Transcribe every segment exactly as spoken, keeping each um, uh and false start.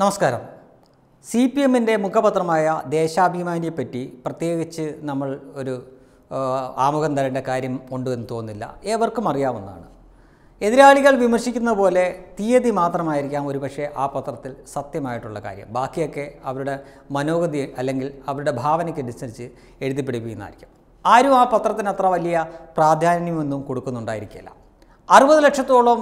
നമസ്കാരം C P എമ്മിൻ്റെ മുഖപത്രമായ ദേശാഭിമാനിയെപ്പറ്റി പ്രത്യേകിച്ച് നമ്മൾ ഒരു ആമുഖം തരേണ്ട കാര്യം ഉണ്ടെന്ന് തോന്നുന്നില്ല ഏവർക്കും അറിയാവുന്നതാണ് എതിരാളികൾ വിമർശിക്കുന്ന പോലെ തീയതി മാത്രമായിരിക്കാം ഒരുപക്ഷേ ആ പത്രത്തിൽ സത്യമായിട്ടുള്ള കാര്യം ബാക്കിയൊക്കെ അവരുടെ മനോഗതി അല്ലെങ്കിൽ അവരുടെ ഭാവനയ്ക്കനുസരിച്ച് എഴുതി പിടിപ്പിക്കുന്നതായിരിക്കും ആരും ആ പത്രത്തിന് അത്ര വലിയ പ്രാധാന്യമൊന്നും കൊടുക്കുന്നുണ്ടായിരിക്കില്ല അറുപത് ലക്ഷത്തോളം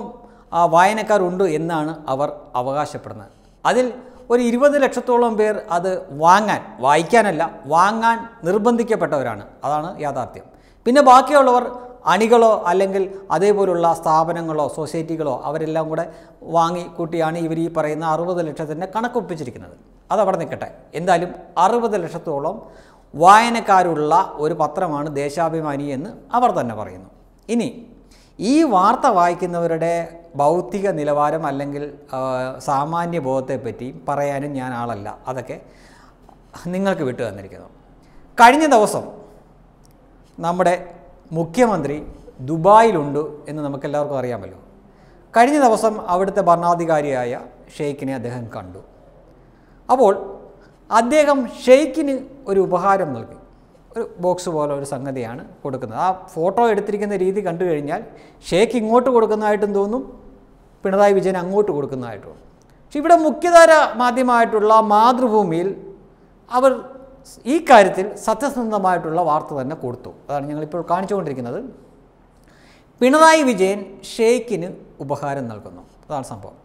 വായനക്കാരുണ്ട് എന്നാണ് അവർ അവകാശപ്പെടുന്നത് അതിൽ ഒരു ഇരുപത് ലക്ഷത്തോളം പേർ അത് വാങ്ങാൻ വായിക്കാനല്ല വാങ്ങാൻ നിർബന്ധിക്കപ്പെട്ടവരാണ് അതാണ് യാഥാർത്ഥ്യം പിന്നെ ബാക്കിയുള്ളവർ അണികളോ അല്ലെങ്കിൽ അതേപോലുള്ള സ്ഥാപനങ്ങളോ സൊസൈറ്റികളോ അവരെല്ലാം കൂടെ വാങ്ങി കൂട്ടിയാണ് ഇവർ ഈ പറയുന്ന അറുപത് ലക്ഷത്തിൻ്റെ കണക്കൊപ്പിച്ചിരിക്കുന്നത് അത് അവിടെ നിൽക്കട്ടെ എന്തായാലും അറുപത് ലക്ഷത്തോളം വായനക്കാരുള്ള ഒരു പത്രമാണ് ദേശാഭിമാനി എന്ന് അവർ തന്നെ പറയുന്നു ഇനി ഈ വാർത്ത വായിക്കുന്നവരുടെ ഭൗതിക നിലവാരം അല്ലെങ്കിൽ സാമാന്യബോധത്തെപ്പറ്റി പറയാനും ഞാൻ ആളല്ല അതൊക്കെ നിങ്ങൾക്ക് വിട്ടു തന്നിരിക്കുന്നു കഴിഞ്ഞ ദിവസം നമ്മുടെ മുഖ്യമന്ത്രി ദുബായിലുണ്ട് എന്ന് നമുക്കെല്ലാവർക്കും അറിയാമല്ലോ കഴിഞ്ഞ ദിവസം അവിടുത്തെ ഭരണാധികാരിയായ ഷെയ്ഖിനെ അദ്ദേഹം കണ്ടു അപ്പോൾ അദ്ദേഹം ഷെയ്ഖിന് ഒരു ഉപഹാരം നൽകി ഒരു ബോക്സ് പോലെ ഒരു സംഗതിയാണ് കൊടുക്കുന്നത് ആ ഫോട്ടോ എടുത്തിരിക്കുന്ന രീതി കണ്ടു കഴിഞ്ഞാൽ ഷേക്ക് ഇങ്ങോട്ട് കൊടുക്കുന്നതായിട്ടും തോന്നും പിണറായി വിജയൻ അങ്ങോട്ട് കൊടുക്കുന്നതായിട്ടും പക്ഷെ ഇവിടെ മുഖ്യധാര മാധ്യമമായിട്ടുള്ള മാതൃഭൂമിയിൽ അവർ ഈ കാര്യത്തിൽ സത്യസന്ധമായിട്ടുള്ള വാർത്ത തന്നെ കൊടുത്തു അതാണ് ഞങ്ങളിപ്പോൾ കാണിച്ചുകൊണ്ടിരിക്കുന്നത് പിണറായി വിജയൻ ഷേക്കിന് ഉപഹാരം നൽകുന്നു അതാണ് സംഭവം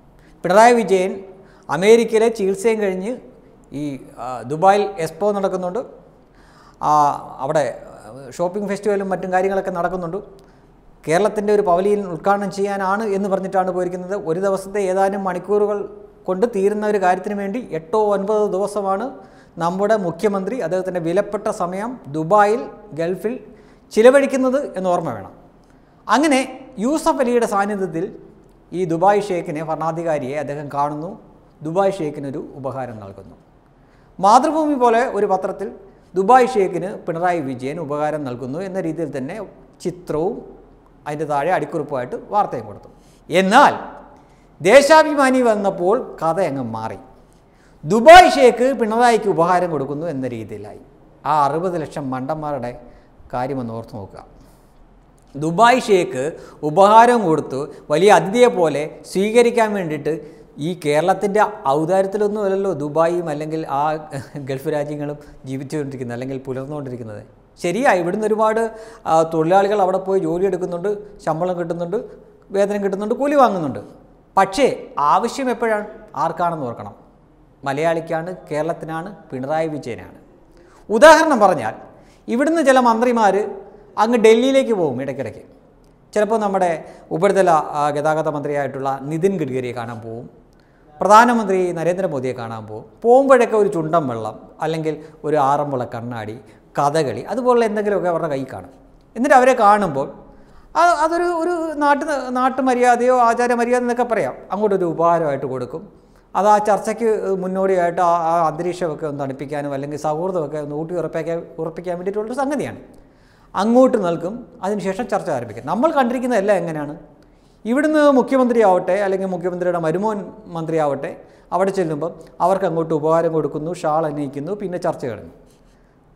പിണറായി വിജയൻ അമേരിക്കയിലെ ചികിത്സയും കഴിഞ്ഞ് ഈ ദുബായിൽ എക്സ്പോ നടക്കുന്നുണ്ട് അവിടെ ഷോപ്പിംഗ് ഫെസ്റ്റിവലും മറ്റും കാര്യങ്ങളൊക്കെ നടക്കുന്നുണ്ട് കേരളത്തിൻ്റെ ഒരു പവലിയൻ ഉദ്ഘാടനം ചെയ്യാനാണ് എന്ന് പറഞ്ഞിട്ടാണ് പോയിരിക്കുന്നത് ഒരു ദിവസത്തെ ഏതാനും മണിക്കൂറുകൾ കൊണ്ട് തീരുന്ന ഒരു കാര്യത്തിന് വേണ്ടി എട്ടോ ഒൻപതോ ദിവസമാണ് നമ്മുടെ മുഖ്യമന്ത്രി അദ്ദേഹത്തിൻ്റെ വിലപ്പെട്ട സമയം ദുബായിൽ ഗൾഫിൽ ചിലവഴിക്കുന്നത് എന്ന് ഓർമ്മ വേണം അങ്ങനെ യൂസഫ് അലിയുടെ സാന്നിധ്യത്തിൽ ഈ ദുബായ് ഷേഖിനെ ഭരണാധികാരിയെ അദ്ദേഹം കാണുന്നു ദുബായ് ഷേഖിനൊരു ഉപഹാരം നൽകുന്നു മാതൃഭൂമി പോലെ ഒരു പത്രത്തിൽ ദുബായ് ഷേഖിന് പിണറായി വിജയൻ ഉപകാരം നൽകുന്നു എന്ന രീതിയിൽ തന്നെ ചിത്രവും അതിൻ്റെ താഴെ അടിക്കുറിപ്പായിട്ട് വാർത്തയും കൊടുത്തു എന്നാൽ ദേശാഭിമാനി വന്നപ്പോൾ കഥ അങ്ങ് മാറി ദുബായ് ഷേഖ് പിണറായിക്ക് ഉപഹാരം കൊടുക്കുന്നു എന്ന രീതിയിലായി ആ അറുപത് ലക്ഷം മണ്ടന്മാരുടെ കാര്യമെന്ന് ഓർത്ത് നോക്കുക ദുബായ് ഷേഖ് ഉപഹാരം കൊടുത്തു വലിയ അതിഥിയെ പോലെ സ്വീകരിക്കാൻ വേണ്ടിയിട്ട് ഈ കേരളത്തിൻ്റെ ഔദാര്യത്തിലൊന്നുമല്ലല്ലോ ദുബായും അല്ലെങ്കിൽ ആ ഗൾഫ് രാജ്യങ്ങളും ജീവിച്ചുകൊണ്ടിരിക്കുന്നത് അല്ലെങ്കിൽ പുലർന്നുകൊണ്ടിരിക്കുന്നത് ശരിയാണ് ഇവിടുന്ന് ഒരുപാട് തൊഴിലാളികൾ അവിടെ പോയി ജോലി എടുക്കുന്നുണ്ട് ശമ്പളം കിട്ടുന്നുണ്ട് വേതനം കിട്ടുന്നുണ്ട് കൂലി വാങ്ങുന്നുണ്ട് പക്ഷേ ആവശ്യം എപ്പോഴാണ് ആർക്കാണെന്ന് ഓർക്കണം മലയാളിക്കാണ് കേരളത്തിനാണ് പിണറായി വിജയനാണ് ഉദാഹരണം പറഞ്ഞാൽ ഇവിടുന്ന് ചില മന്ത്രിമാർ അങ്ങ് ഡൽഹിയിലേക്ക് പോകും ഇടയ്ക്കിടയ്ക്ക് ചിലപ്പോൾ നമ്മുടെ ഉപരിതല ഗതാഗത മന്ത്രിയായിട്ടുള്ള നിതിൻ ഗഡ്കരിയെ കാണാൻ പോവും പ്രധാനമന്ത്രി നരേന്ദ്രമോദിയെ കാണാൻ പോവും പോകുമ്പോഴൊക്കെ ഒരു ചുണ്ടൻ വെള്ളം അല്ലെങ്കിൽ ഒരു ആറന്മുള കണ്ണാടി കഥകളി അതുപോലുള്ള എന്തെങ്കിലുമൊക്കെ അവരുടെ കൈ കാണും എന്നിട്ട് അവരെ കാണുമ്പോൾ അത് അതൊരു ഒരു നാട്ടു നാട്ടുമര്യാദയോ ആചാരമര്യാദ എന്നൊക്കെ പറയാം അങ്ങോട്ടൊരു ഉപഹാരമായിട്ട് കൊടുക്കും അത് ആ ചർച്ചയ്ക്ക് മുന്നോടിയായിട്ട് ആ ആ അന്തരീക്ഷമൊക്കെ ഒന്ന് തണുപ്പിക്കാനും അല്ലെങ്കിൽ സൗഹൃദമൊക്കെ ഒന്ന് ഊട്ടി ഉറപ്പിക്കാൻ ഉറപ്പിക്കാൻ വേണ്ടിയിട്ടുള്ളൊരു സംഗതിയാണ് അങ്ങോട്ട് നൽകും അതിനുശേഷം ചർച്ച ആരംഭിക്കും നമ്മൾ കണ്ടിരിക്കുന്നതെല്ലാം എങ്ങനെയാണ് ഇവിടുന്ന് മുഖ്യമന്ത്രിയാവട്ടെ അല്ലെങ്കിൽ മുഖ്യമന്ത്രിയുടെ മരുമോൻ മന്ത്രിയാവട്ടെ അവിടെ ചെല്ലുമ്പോൾ അവർക്ക് അങ്ങോട്ട് ഉപഹാരം കൊടുക്കുന്നു ഷാൾ അണിയിക്കുന്നു പിന്നെ ചർച്ച കിടന്നു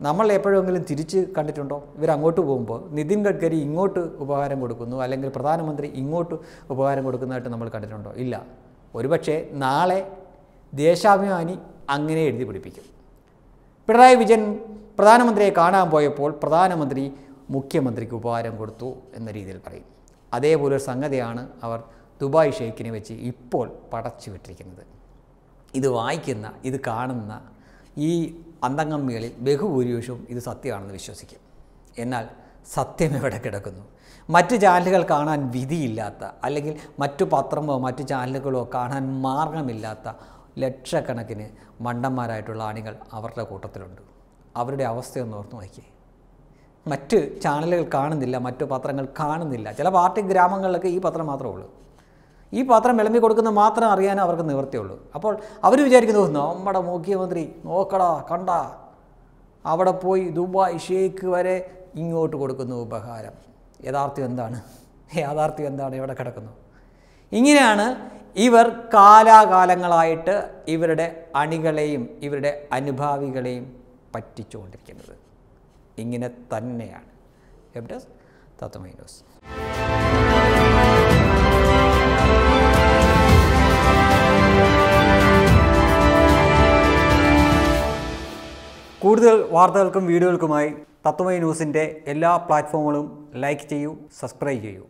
നമ്മൾ എപ്പോഴെങ്കിലും തിരിച്ച് കണ്ടിട്ടുണ്ടോ ഇവരങ്ങോട്ട് പോകുമ്പോൾ നിതിൻ ഗഡ്കരി ഇങ്ങോട്ട് ഉപഹാരം കൊടുക്കുന്നു അല്ലെങ്കിൽ പ്രധാനമന്ത്രി ഇങ്ങോട്ട് ഉപഹാരം കൊടുക്കുന്നതായിട്ട് നമ്മൾ കണ്ടിട്ടുണ്ടോ ഇല്ല ഒരുപക്ഷെ നാളെ ദേശാഭിമാനി അങ്ങനെ എഴുതി പിടിപ്പിക്കും പിണറായി വിജയൻ പ്രധാനമന്ത്രിയെ കാണാൻ പോയപ്പോൾ പ്രധാനമന്ത്രി മുഖ്യമന്ത്രിക്ക് ഉപഹാരം കൊടുത്തു എന്ന രീതിയിൽ പറയും അതേപോലെ ഒരു സംഗതിയാണ് അവർ ദുബായ് ഷെയ്ഖിനെ വെച്ച് ഇപ്പോൾ പടച്ചു വിട്ടിരിക്കുന്നത് ഇത് വായിക്കുന്ന ഇത് കാണുന്ന ഈ അന്തംഗമ്മികളിൽ ബഹുഭൂരിപക്ഷവും ഇത് സത്യമാണെന്ന് വിശ്വസിക്കും എന്നാൽ സത്യം എവിടെ കിടക്കുന്നു മറ്റ് ചാനലുകൾ കാണാൻ വിധിയില്ലാത്ത അല്ലെങ്കിൽ മറ്റു പത്രമോ മറ്റു ചാനലുകളോ കാണാൻ മാർഗമില്ലാത്ത ലക്ഷക്കണക്കിന് മണ്ടന്മാരായിട്ടുള്ള ആണികൾ അവരുടെ കൂട്ടത്തിലുണ്ട് അവരുടെ അവസ്ഥയൊന്ന് ഓർത്ത് നോക്കിയേ മറ്റ് ചാനലുകൾ കാണുന്നില്ല മറ്റു പത്രങ്ങൾ കാണുന്നില്ല ചില പാർട്ടി ഗ്രാമങ്ങളിലൊക്കെ ഈ പത്രം മാത്രമേ ഉള്ളൂ ഈ പത്രം വിളമ്പി കൊടുക്കുന്നത് മാത്രം അറിയാനേ അവർക്ക് നിവൃത്തിയുള്ളൂ അപ്പോൾ അവർ വിചാരിക്കുന്നത് നമ്മുടെ മുഖ്യമന്ത്രി നോക്കടാ കണ്ട അവിടെ പോയി ദുബായ് ഷേഖ് വരെ ഇങ്ങോട്ട് കൊടുക്കുന്നു ഉപഹാരം യഥാർത്ഥ്യം എന്താണ് യാഥാർത്ഥ്യം എന്താണ് ഇവിടെ കിടക്കുന്നു Inginana, Iver Kala Kalangalaita, Iverade Anigaleim, Iverade Anubhavigaleim, Patichondikin. Ingina Thanean. Hebdas Tatamainos. കൂടുതൽ വാർത്തകൾക്കും വീഡിയോകൾക്കുമായി തത്വമൈ ന്യൂസിന്റെ എല്ലാ പ്ലാറ്റ്ഫോമുകളും ലൈക്ക് ചെയ്യൂ, സബ്സ്ക്രൈബ് ചെയ്യൂ.